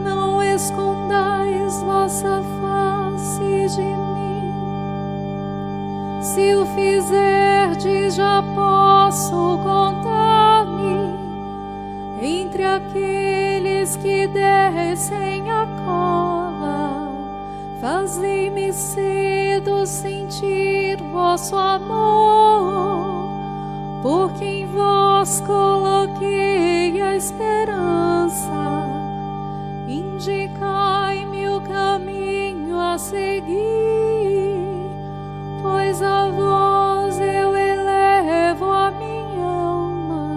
não escondais vossa face de mim. Se o fizerdes, já posso contar-me entre aqueles que descem a cova. Fazei-me cedo sentir vosso amor, porque em vós coloquei a esperança. Indicai-me o caminho a seguir, pois a vós eu elevo a minha alma.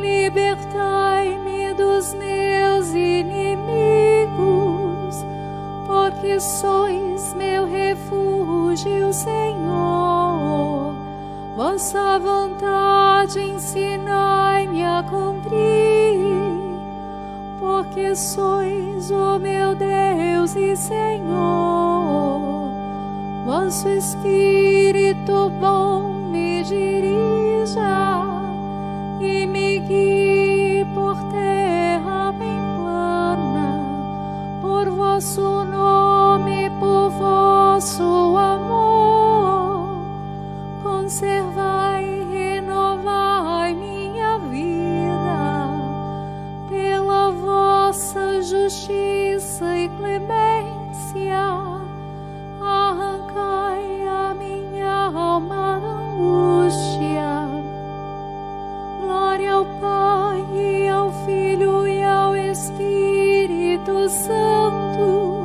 Libertai-me dos meus inimigos, porque sois meu refúgio, Senhor. Vossa vontade ensinai-me a cumprir, porque sois o meu Deus e Senhor. Vosso Espírito bom me dirija e me guie por terra bem plana, por vosso nome, por vosso amor, conservai e renovai minha vida, pela vossa justiça e clemência, arrancai a minha alma da angústia. Glória ao Pai, e ao Filho e ao Espírito Santo,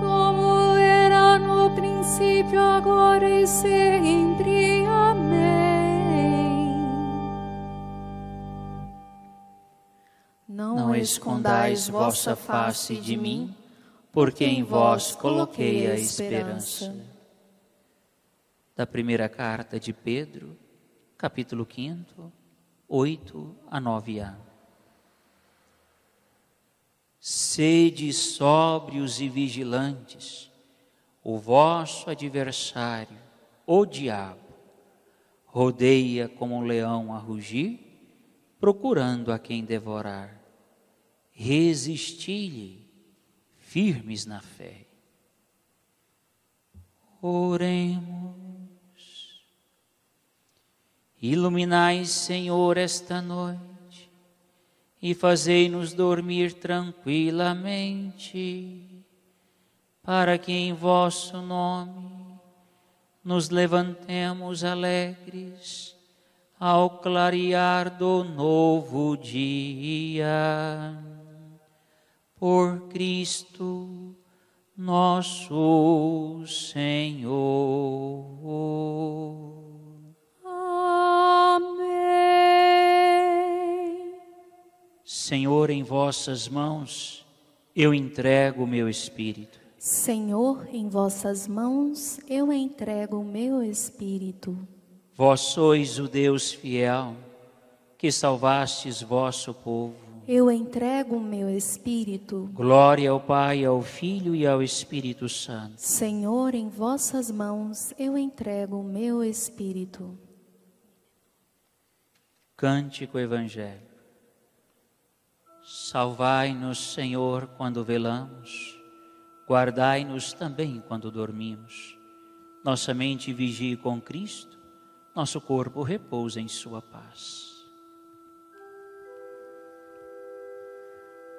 como era no princípio, agora e sempre. Amém. Não escondais vossa face de mim, porque em vós coloquei a esperança. Da primeira carta de Pedro, capítulo 5, 8 a 9a. Sede sóbrios e vigilantes. O vosso adversário, o diabo, rodeia como um leão a rugir, procurando a quem devorar. Resisti-lhe, firmes na fé. Oremos. Iluminai, Senhor, esta noite, e fazei-nos dormir tranquilamente, para que em vosso nome nos levantemos alegres ao clarear do novo dia. Por Cristo nosso Senhor. Amém. Senhor, em vossas mãos eu entrego o meu espírito. Senhor, em vossas mãos eu entrego o meu espírito. Vós sois o Deus fiel, que salvastes vosso povo. Eu entrego o meu espírito. Glória ao Pai, ao Filho e ao Espírito Santo. Senhor, em vossas mãos eu entrego o meu espírito. Cântico evangélico. Salvai-nos, Senhor, quando velamos. Guardai-nos também quando dormimos. Nossa mente vigie com Cristo. Nosso corpo repousa em sua paz.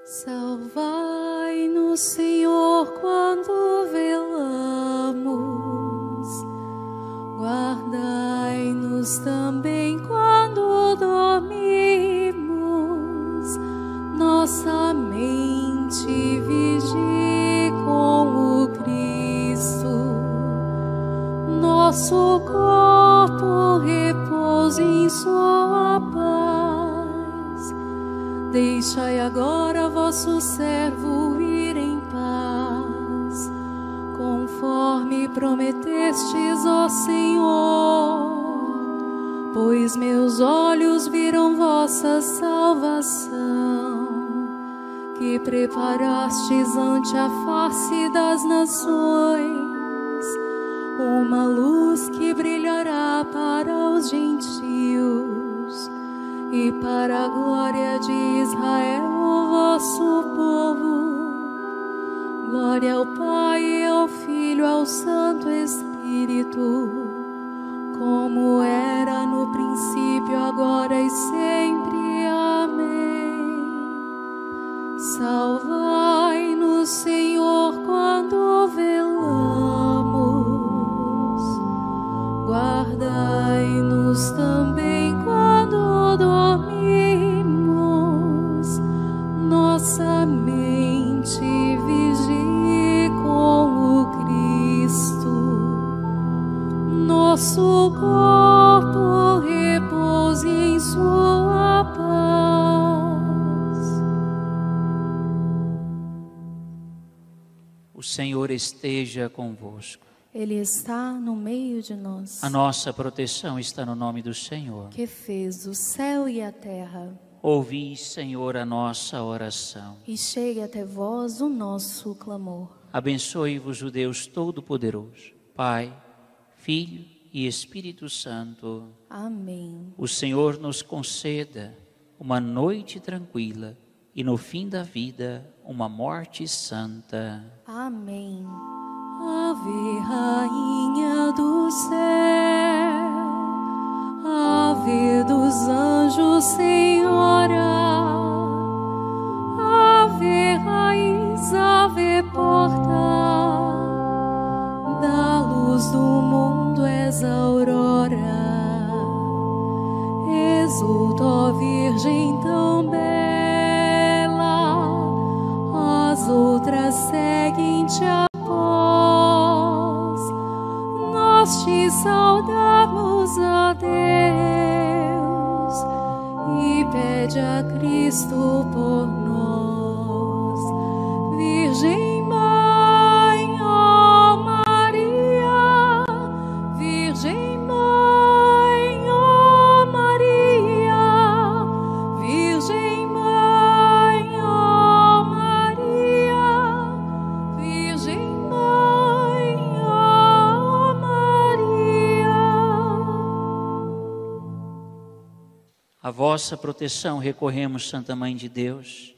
Salvai-nos, Senhor, quando velamos. Guardai-nos também quando dormimos. Nossa mente vigie com o Cristo. Nosso corpo repousa em sua paz. Deixai agora vosso servo ir em paz, conforme prometestes, ó Senhor, pois meus olhos viram vossa salvação, que preparastes ante a face das nações, uma luz que brilhará para os gentios. E para a glória de Israel, o vosso povo. Glória ao Pai, ao Filho, ao Santo Espírito, como era no princípio, agora e sempre. Amém. Salvai-nos, Senhor, quando velamos. Guardai-nos também quando dormimos, nossa mente vigie com o Cristo, nosso corpo repouse em sua paz. O Senhor esteja convosco. Ele está no meio de nós. A nossa proteção está no nome do Senhor, que fez o céu e a terra. Ouvi, Senhor, a nossa oração. E chegue até vós o nosso clamor. Abençoe-vos o Deus Todo-Poderoso, Pai, Filho e Espírito Santo. Amém. O Senhor nos conceda uma noite tranquila e no fim da vida uma morte santa. Amém. Ave, Rainha do céu, ave dos anjos, Senhora, ave, raiz, ave, porta, da luz do mundo és a aurora. Exulta, ó Virgem tão bela, as outras seguem-te a nós te saudamos, ó Deus, e pede a Cristo por nós. Virgem Mãe, ó Maria, Virgem Mãe, ó Maria, Virgem Mãe, ó Maria, Virgem Mãe. A vossa proteção recorremos, Santa Mãe de Deus.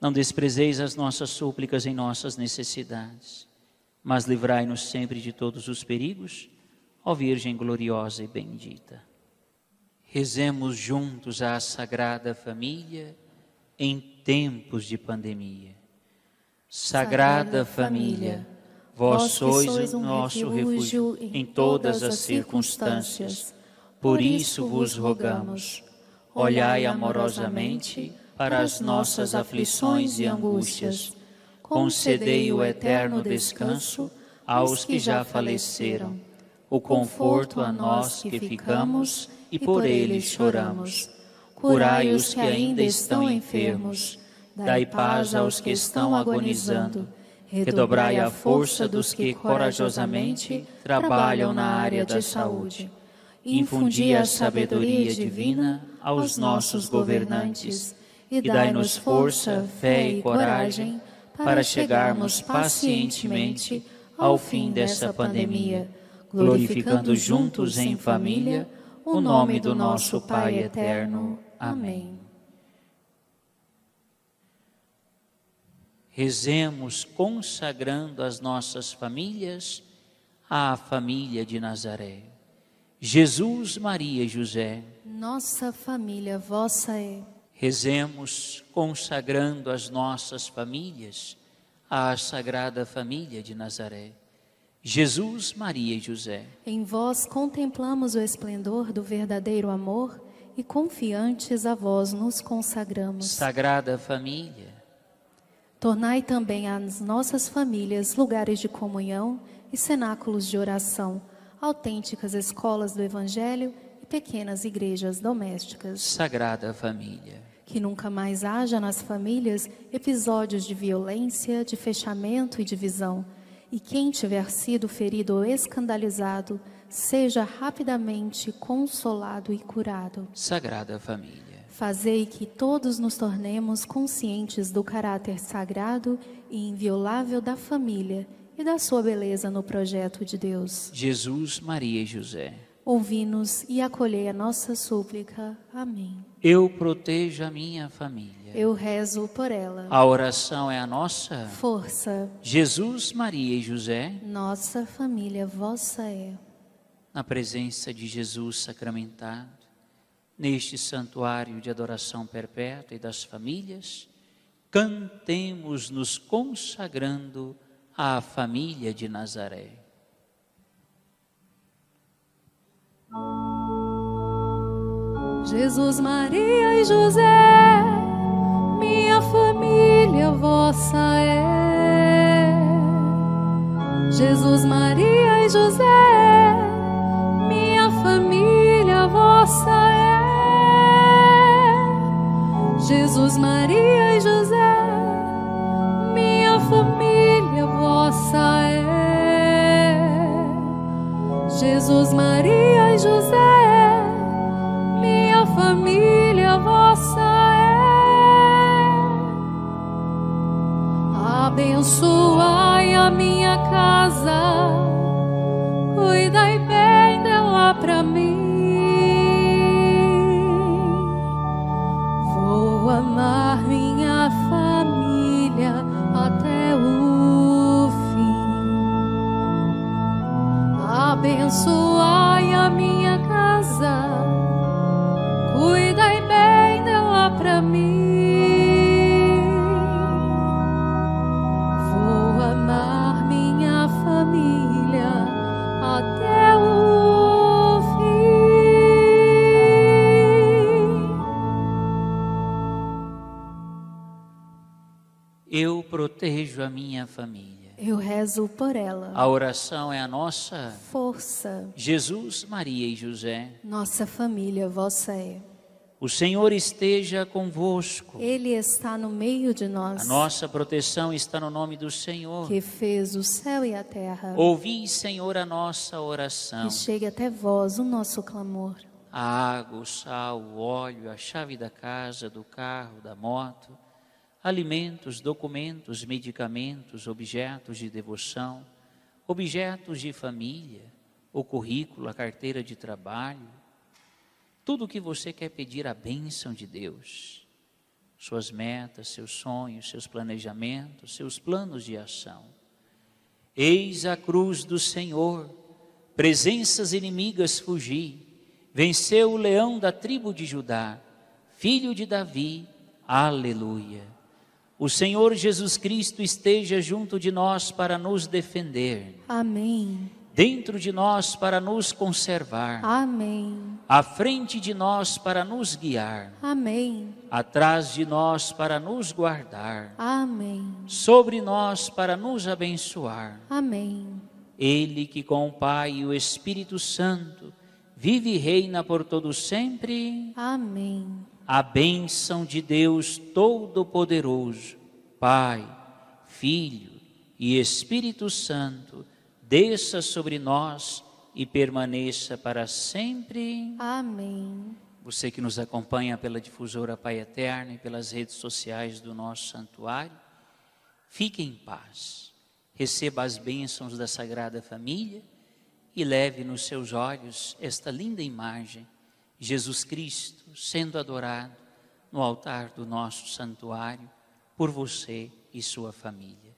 Não desprezeis as nossas súplicas em nossas necessidades, mas livrai-nos sempre de todos os perigos, ó Virgem gloriosa e bendita. Rezemos juntos à Sagrada Família em tempos de pandemia. Sagrada Família, vós sois o nosso refúgio em todas as circunstâncias. Por isso vos rogamos, olhai amorosamente para as nossas aflições e angústias. Concedei o eterno descanso aos que já faleceram, o conforto a nós que ficamos e por eles choramos. Curai os que ainda estão enfermos, dai paz aos que estão agonizando, redobrai a força dos que corajosamente trabalham na área da saúde. Infundi a sabedoria divina aos nossos governantes e dai-nos força, fé e coragem para chegarmos pacientemente ao fim dessa pandemia, glorificando juntos em família o nome do nosso Pai Eterno. Amém. Rezemos consagrando as nossas famílias à família de Nazaré. Jesus, Maria e José, nossa família vossa é. Rezemos consagrando as nossas famílias à Sagrada Família de Nazaré. Jesus, Maria e José, em vós contemplamos o esplendor do verdadeiro amor e confiantes a vós nos consagramos. Sagrada Família, tornai também às nossas famílias lugares de comunhão e cenáculos de oração, autênticas escolas do Evangelho e pequenas igrejas domésticas. Sagrada Família, que nunca mais haja nas famílias episódios de violência, de fechamento e divisão, e quem tiver sido ferido ou escandalizado, seja rapidamente consolado e curado. Sagrada Família, fazei que todos nos tornemos conscientes do caráter sagrado e inviolável da família e da sua beleza no projeto de Deus. Jesus, Maria e José, ouvi-nos e acolhei a nossa súplica. Amém. Eu protejo a minha família. Eu rezo por ela. A oração é a nossa força. Jesus, Maria e José, nossa família vossa é. Na presença de Jesus sacramentado, neste santuário de adoração perpétua e das famílias, cantemos nos consagrando à família de Nazaré. Jesus, Maria e José, minha família vossa é. Jesus, Maria e José, minha família vossa é. Jesus, Maria e José, minha família vossa é. Jesus, Maria e José, minha família vossa é. Abençoai a minha casa, cuidai bem dela pra mim. Vou amar minha família até o fim. Abençoai a minha casa, cuidai bem dela pra mim. Vou amar minha família até o fim. Eu protejo a minha família. Eu rezo por ela. A oração é a nossa força. Jesus, Maria e José, nossa família vossa é. O Senhor esteja convosco. Ele está no meio de nós. A nossa proteção está no nome do Senhor, que fez o céu e a terra. Ouvi, Senhor, a nossa oração. E chegue até vós o nosso clamor. A água, o sal, o óleo, a chave da casa, do carro, da moto, alimentos, documentos, medicamentos, objetos de devoção, objetos de família, o currículo, a carteira de trabalho, tudo o que você quer pedir a bênção de Deus, suas metas, seus sonhos, seus planejamentos, seus planos de ação. Eis a cruz do Senhor, presenças inimigas fugi, venceu o leão da tribo de Judá, filho de Davi, aleluia. O Senhor Jesus Cristo esteja junto de nós para nos defender. Amém. Dentro de nós para nos conservar. Amém. À frente de nós para nos guiar. Amém. Atrás de nós para nos guardar. Amém. Sobre nós para nos abençoar. Amém. Ele que com o Pai e o Espírito Santo vive e reina por todo sempre. Amém. A bênção de Deus Todo-Poderoso, Pai, Filho e Espírito Santo, desça sobre nós e permaneça para sempre. Amém. Você que nos acompanha pela Difusora Pai Eterno e pelas redes sociais do nosso santuário, fique em paz, receba as bênçãos da Sagrada Família e leve nos seus olhos esta linda imagem, Jesus Cristo sendo adorado no altar do nosso santuário por você e sua família.